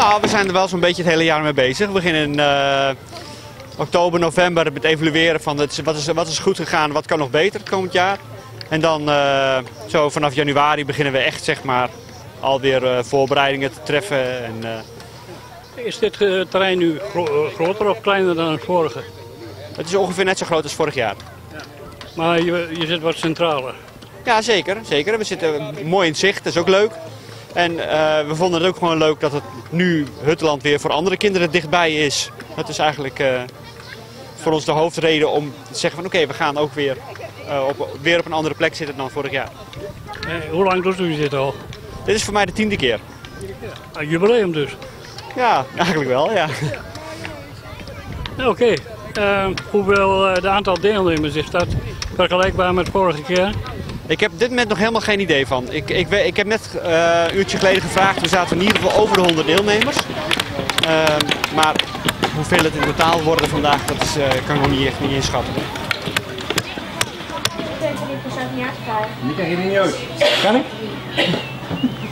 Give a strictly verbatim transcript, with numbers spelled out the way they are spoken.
Nou, we zijn er wel zo'n beetje het hele jaar mee bezig. We beginnen in uh, oktober, november met evalueren van het, wat, is, wat is goed gegaan, wat kan nog beter het komend jaar. En dan uh, zo vanaf januari beginnen we echt, zeg maar, alweer uh, voorbereidingen te treffen. En, uh... Is dit uh, terrein nu gro groter of kleiner dan het vorige? Het is ongeveer net zo groot als vorig jaar. Ja. Maar je, je zit wat centraler. Ja, zeker, zeker. We zitten mooi in zicht, dat is ook leuk. En uh, we vonden het ook gewoon leuk dat het nu Huttenland weer voor andere kinderen dichtbij is. Dat is eigenlijk uh, voor ons de hoofdreden om te zeggen van oké, okay, we gaan ook weer, uh, op, weer op een andere plek zitten dan vorig jaar. Hey, hoe lang doet u dit al? Dit is voor mij de tiende keer. Een jubileum dus? Ja, eigenlijk wel, ja. Oké, okay. uh, hoeveel het uh, aantal deelnemers is dat vergelijkbaar met vorige keer? Ik heb op dit moment nog helemaal geen idee van. Ik, ik, ik heb net uh, een uurtje geleden gevraagd, we zaten in ieder geval over de honderd deelnemers. Uh, maar hoeveel het in totaal worden vandaag, dat is, uh, kan ik nog niet echt niet inschatten. Ik ben er niet persoonlijk niet uitgevallen. Kan ik?